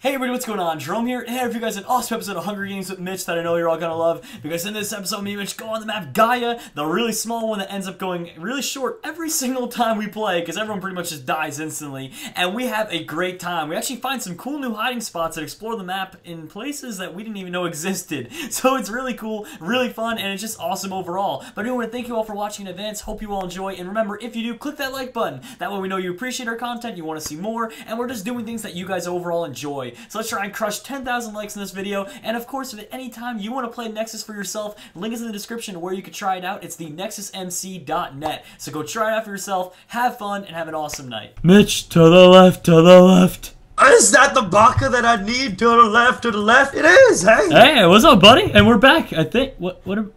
Hey everybody, what's going on? Jerome here, and I have for you guys an awesome episode of Hunger Games with Mitch that I know you're all gonna love, because in this episode, me and Mitch go on the map Gaia, the really small one that ends up going really short every single time we play, because everyone pretty much just dies instantly, and we have a great time. We actually find some cool new hiding spots that explore the map in places that we didn't even know existed, so it's really cool, really fun, and it's just awesome overall. But anyway, I want to thank you all for watching in advance, hope you all enjoy, and remember, if you do, click that like button. That way we know you appreciate our content, you want to see more, and we're just doing things that you guys overall enjoy. So let's try and crush 10,000 likes in this video, and of course, if at any time you want to play Nexus for yourself, link is in the description where you can try it out. It's the nexusmc.net, so go try it out for yourself, have fun, and have an awesome night. Mitch, to the left, to the left. Is that the baka that I need? To the left, to the left. It is, hey! Hey, what's up, buddy? And we're back, I think.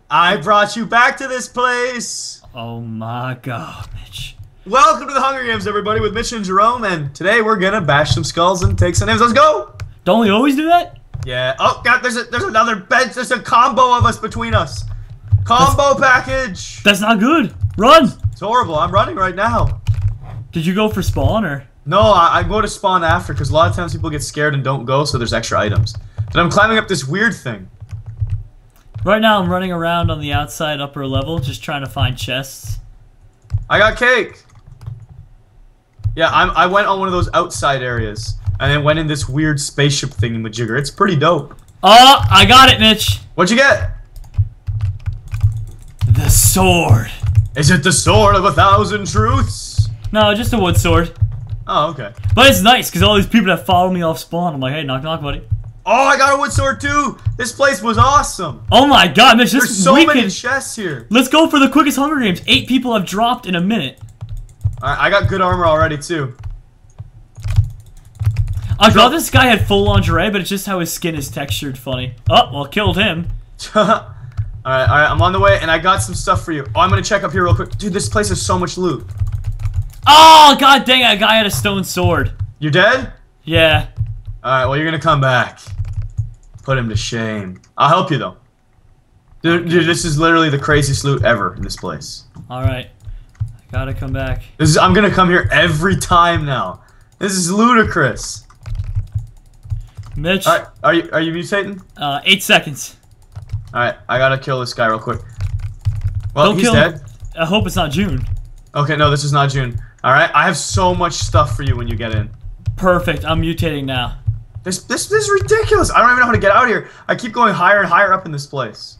I brought you back to this place! Oh my god, Mitch. Welcome to the Hunger Games, everybody, with Mitch and Jerome, and today we're gonna bash some skulls and take some names. Let's go! Don't we always do that? Yeah. Oh god, there's another bench. There's a combo of us between us. Combo package. That's not good. Run. It's horrible. I'm running right now. Did you go for spawn or? No, I go to spawn after, because a lot of times people get scared and don't go, so there's extra items. But I'm climbing up this weird thing. Right now, I'm running around on the outside upper level, just trying to find chests. I got cake. Yeah, I went on one of those outside areas, and then went in this weird spaceship thing in Majigger. It's pretty dope. Oh, I got it, Mitch. What'd you get? The sword. Is it the sword of 1,000 truths? No, just a wood sword. Oh, okay. But it's nice, because all these people that follow me off spawn, I'm like, hey, knock knock, buddy. Oh, I got a wood sword, too. This place was awesome. Oh, my God, Mitch. There's so many chests here. Let's go for the quickest Hunger Games. 8 people have dropped in a minute. I got good armor already, too. I thought this guy had full lingerie, but it's just how his skin is textured funny. Oh, well, killed him. Alright, I'm on the way, and I got some stuff for you. Oh, I'm gonna check up here real quick. Dude, this place has so much loot. Oh, god dang it, a guy had a stone sword. You're dead? Yeah. Alright, well, you're gonna come back. Put him to shame. I'll help you, though. Dude, this is literally the craziest loot ever in this place. Alright. Gotta come back. I'm gonna come here every time now. This is ludicrous. Mitch, all right, are you mutating? 8 seconds. All right, I gotta kill this guy real quick. Well, don't he's dead. I hope it's not June. Okay, no, this is not June. All right, I have so much stuff for you when you get in. Perfect. I'm mutating now. This is ridiculous. I don't even know how to get out here. I keep going higher and higher up in this place.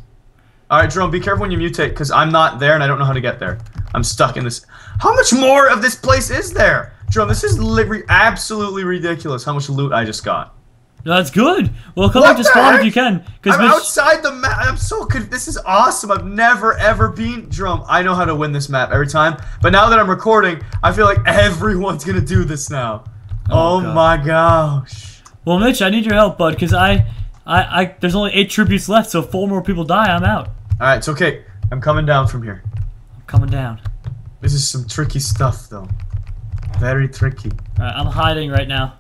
All right, Jerome, be careful when you mutate, because I'm not there and I don't know how to get there. I'm stuck in this. How much more of this place is there? Jerome, this is absolutely ridiculous how much loot I just got. That's good. Well, come back to spawn if you can. I'm outside the map. I'm so good. This is awesome. I've never, ever been. Jerome, I know how to win this map every time. But now that I'm recording, I feel like everyone's going to do this now. Oh, my gosh. Well, Mitch, I need your help, bud, because there's only 8 tributes left, so 4 more people die. I'm out. All right, it's okay. I'm coming down from here. Coming down. This is some tricky stuff, though. Very tricky. Alright, I'm hiding right now.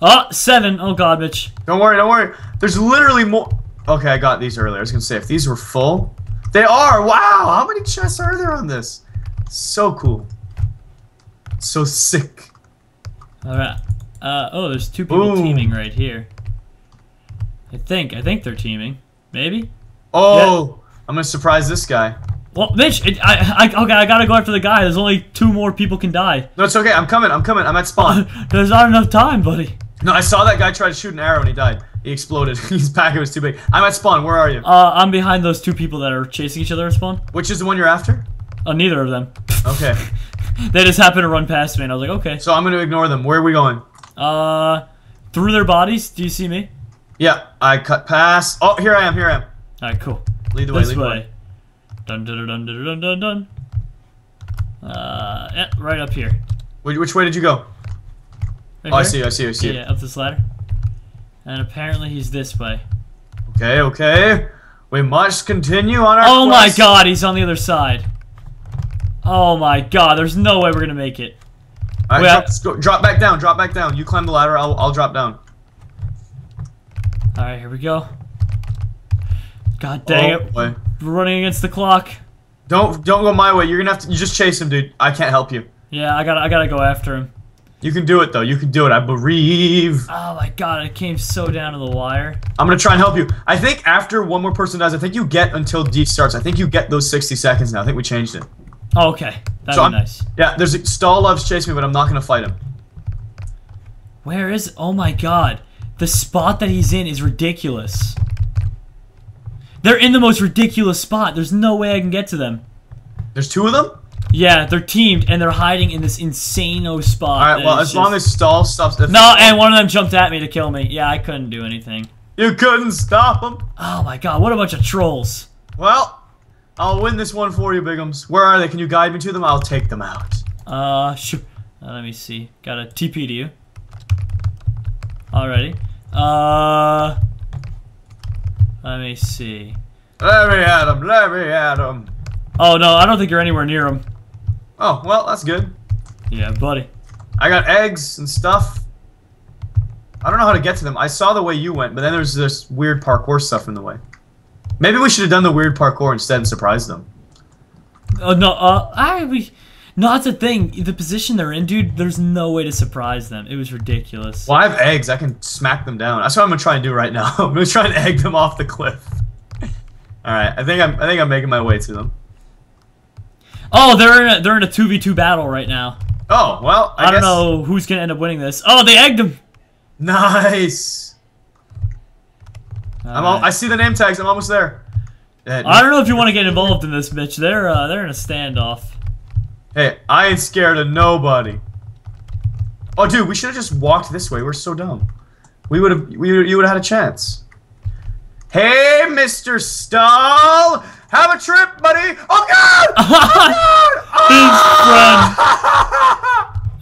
Oh, 7. Oh, God, Mitch. Don't worry, don't worry. There's literally more. Okay, I got these earlier. I was gonna say, if these were full. They are! Wow! How many chests are there on this? So cool. So sick. Alright. Oh, there's 2 people teaming right here. I think they're teaming. Maybe? Oh! Yeah. I'm gonna surprise this guy. Well, Mitch, I gotta go after the guy. There's only 2 more people can die. No, it's okay. I'm coming. I'm at spawn. There's not enough time, buddy. No, I saw that guy try to shoot an arrow and he died. He exploded. His packet was too big. I'm at spawn. Where are you? I'm behind those 2 people that are chasing each other at spawn. Which is the one you're after? Oh, neither of them. Okay. They just happened to run past me, and I was like, okay. So I'm gonna ignore them. Where are we going? Through their bodies. Do you see me? Yeah, I cut past. Oh, here I am. Here I am. All right, cool. Lead the way. This way. Dun dun dun dun dun dun dun. Yeah, right up here. Which way did you go? Right I see. Yeah, up this ladder. And apparently he's this way. Okay, okay. We must continue on our quest. My god, he's on the other side. Oh my god, there's no way we're gonna make it. All right, drop back down, drop back down. You climb the ladder, I'll drop down. All right, here we go. God dang it. Boy. We're running against the clock. Don't go my way. You're gonna have to. You just chase him, dude. I can't help you. Yeah, I gotta go after him. You can do it, though. You can do it. I believe. Oh, my God. It came so down to the wire. I'm going to try and help you. I think after one more person dies, I think you get until D starts. I think you get those 60 seconds now. I think we changed it. Oh, okay. That'd be nice. Yeah, there's a Stall loves chase me, but I'm not going to fight him. Where is... Oh, my God. The spot that he's in is ridiculous. They're in the most ridiculous spot. There's no way I can get to them. There's two of them? Yeah, they're teamed, and they're hiding in this insane-o spot. Alright, well, as long as Stall stops... No, and one of them jumped at me to kill me. Yeah, I couldn't do anything. You couldn't stop them? Oh my God, what a bunch of trolls. Well, I'll win this one for you, Biggums. Where are they? Can you guide me to them? I'll take them out. Sure. Let me see. Got a TP to you. Alrighty. Let me see. Let me at him, let me at him. Oh, no, I don't think you're anywhere near him. Oh, well, that's good. Yeah, buddy. I got eggs and stuff. I don't know how to get to them. I saw the way you went, but then there's this weird parkour stuff in the way. Maybe we should have done the weird parkour instead and surprised them. Oh, no, no, that's the thing. The position they're in, dude, there's no way to surprise them. It was ridiculous. Well, I have eggs. I can smack them down. That's what I'm going to try and do right now. I'm going to try and egg them off the cliff. All right, I think I'm making my way to them. Oh, they're in a 2v2 battle right now. Oh, well, I guess... don't know who's going to end up winning this. Oh, they egged him. Nice. I see the name tags. I'm almost there. I don't know if you want to get involved in this, Mitch. They're in a standoff. Hey, I ain't scared of nobody. Oh, dude, we should have just walked this way. We're so dumb. You would have had a chance. Hey, Mr. Stall! Have a trip, buddy! Oh, God! Oh, God! Oh! His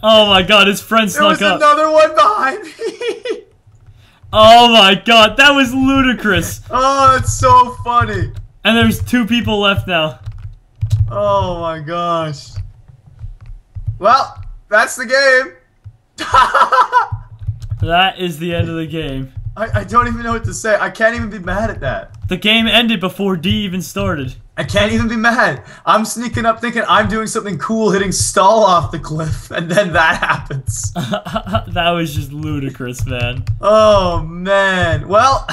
friend. Oh, my God. His friend snuck up. There was another one behind me. Oh, my God. That was ludicrous. Oh, that's so funny. And there's two people left now. Oh, my gosh. Well, that's the game. That is the end of the game. I don't even know what to say. I can't even be mad at that. The game ended before D even started. I can't even be mad. I'm sneaking up thinking I'm doing something cool, hitting Stall off the cliff, and then that happens. That was just ludicrous, man. Oh, man. Well,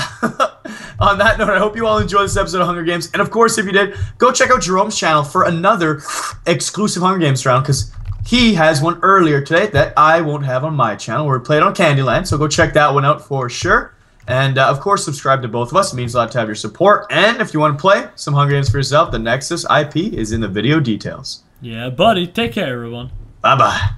on that note, I hope you all enjoyed this episode of Hunger Games. And, of course, if you did, go check out Jerome's channel for another exclusive Hunger Games round, because... he has one earlier today that I won't have on my channel. We're playing on Candyland, so go check that one out for sure. And, of course, subscribe to both of us. It means a lot to have your support. And if you want to play some Hunger Games for yourself, the Nexus IP is in the video details. Yeah, buddy. Take care, everyone. Bye-bye.